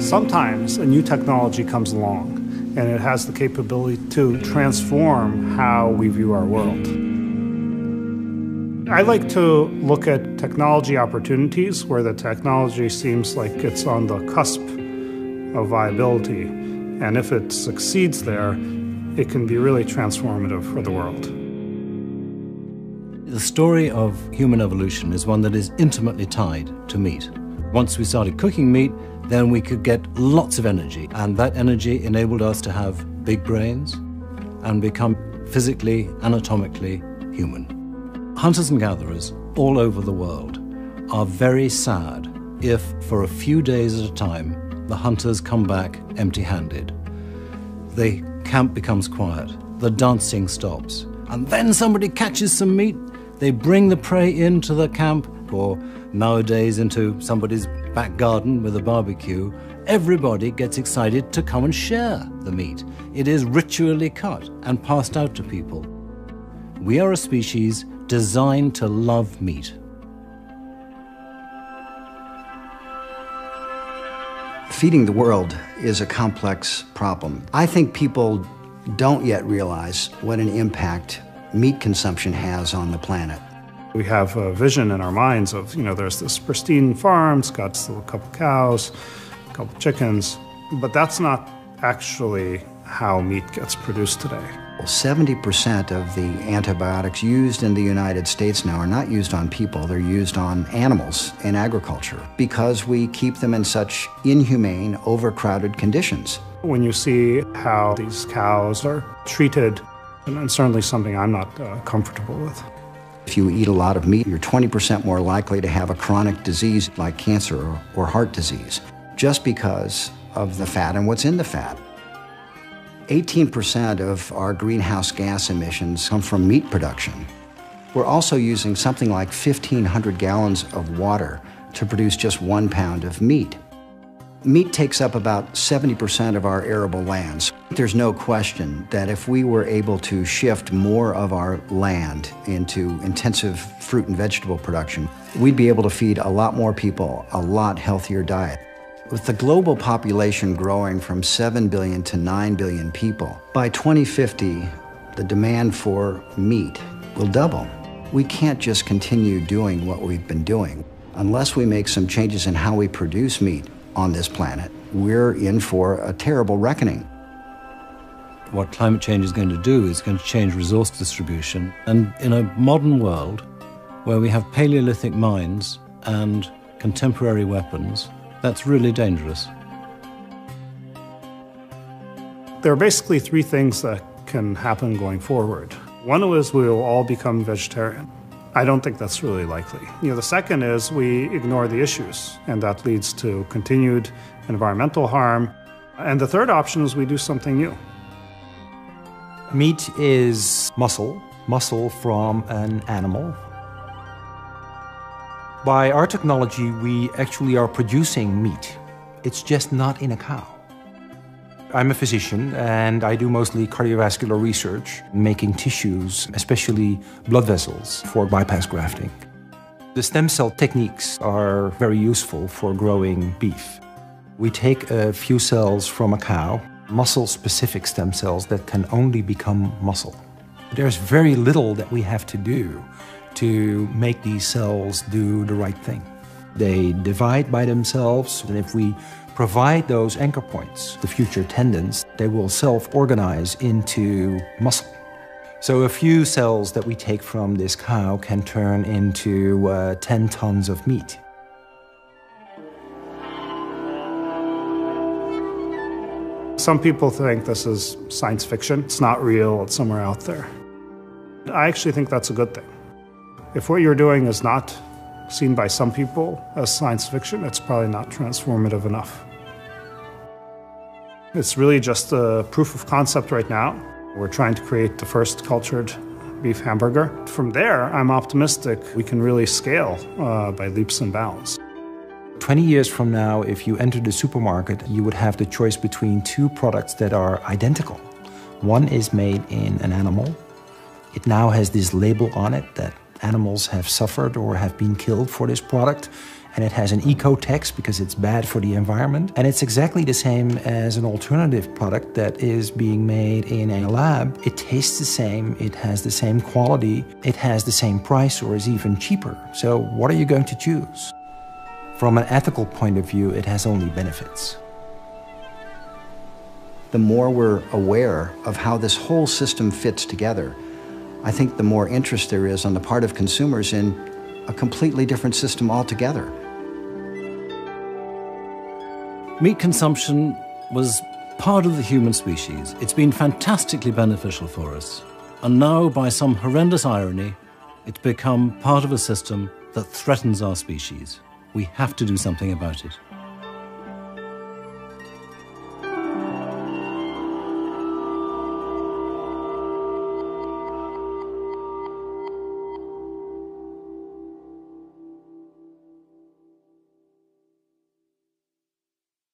Sometimes a new technology comes along and it has the capability to transform how we view our world. I like to look at technology opportunities where the technology seems like it's on the cusp of viability, and if it succeeds there, it can be really transformative for the world. The story of human evolution is one that is intimately tied to meat. Once we started cooking meat, then we could get lots of energy, and that energy enabled us to have big brains and become physically, anatomically human. Hunters and gatherers all over the world are very sad if, for a few days at a time, the hunters come back empty-handed. The camp becomes quiet, the dancing stops, and then somebody catches some meat. They bring the prey into the camp, or nowadays into somebody's back garden with a barbecue. Everybody gets excited to come and share the meat. It is ritually cut and passed out to people. We are a species designed to love meat. Feeding the world is a complex problem. I think people don't yet realize what an impact meat consumption has on the planet. We have a vision in our minds of, there's this pristine farm, it's got a couple cows, a couple chickens, but that's not actually how meat gets produced today. 70% of the antibiotics used in the United States now are not used on people, they're used on animals in agriculture because we keep them in such inhumane, overcrowded conditions. When you see how these cows are treated, and certainly something I'm not comfortable with. If you eat a lot of meat, you're 20% more likely to have a chronic disease like cancer or heart disease, just because of the fat and what's in the fat. 18% of our greenhouse gas emissions come from meat production. We're also using something like 1,500 gallons of water to produce just 1 pound of meat. Meat takes up about 70% of our arable lands. There's no question that if we were able to shift more of our land into intensive fruit and vegetable production, we'd be able to feed a lot more people a lot healthier diet. With the global population growing from 7 billion to 9 billion people, by 2050, the demand for meat will double. We can't just continue doing what we've been doing. Unless we make some changes in how we produce meat on this planet, we're in for a terrible reckoning. What climate change is going to do is going to change resource distribution. And in a modern world where we have Paleolithic mines and contemporary weapons, that's really dangerous. There are basically three things that can happen going forward. One is we will all become vegetarian. I don't think that's really likely. The second is we ignore the issues, and that leads to continued environmental harm. And the third option is we do something new. Meat is muscle from an animal. By our technology, we actually are producing meat. It's just not in a cow. I'm a physician, and I do mostly cardiovascular research, making tissues, especially blood vessels, for bypass grafting. The stem cell techniques are very useful for growing beef. We take a few cells from a cow, muscle-specific stem cells that can only become muscle. There's very little that we have to do to make these cells do the right thing. They divide by themselves, and if we provide those anchor points, the future tendons, they will self-organize into muscle. So a few cells that we take from this cow can turn into 10 tons of meat. Some people think this is science fiction. It's not real, it's somewhere out there. I actually think that's a good thing. If what you're doing is not seen by some people as science fiction, it's probably not transformative enough. It's really just a proof of concept right now. We're trying to create the first cultured beef hamburger. From there, I'm optimistic we can really scale by leaps and bounds. 20 years from now, if you enter the supermarket, you would have the choice between two products that are identical. One is made in an animal. It now has this label on it that animals have suffered or have been killed for this product. And it has an eco-tax because it's bad for the environment. And it's exactly the same as an alternative product that is being made in a lab. It tastes the same, it has the same quality, it has the same price or is even cheaper. So what are you going to choose? From an ethical point of view, it has only benefits. The more we're aware of how this whole system fits together, I think the more interest there is on the part of consumers in a completely different system altogether. Meat consumption was part of the human species. It's been fantastically beneficial for us. And now, by some horrendous irony, it's become part of a system that threatens our species. We have to do something about it.